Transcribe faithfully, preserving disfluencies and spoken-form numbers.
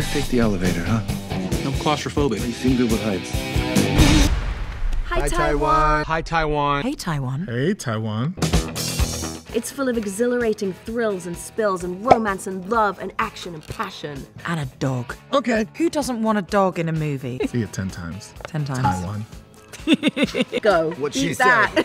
just take the elevator, huh? I'm claustrophobic. You seem good with heights. Hi, Hi Taiwan. Taiwan. Hi, Taiwan. Hey, Taiwan. Hey, Taiwan. It's full of exhilarating thrills and spills and romance and love and action and passion. And a dog. Okay. Who doesn't want a dog in a movie? See it ten times. Ten times. Taiwan. Go. What she said.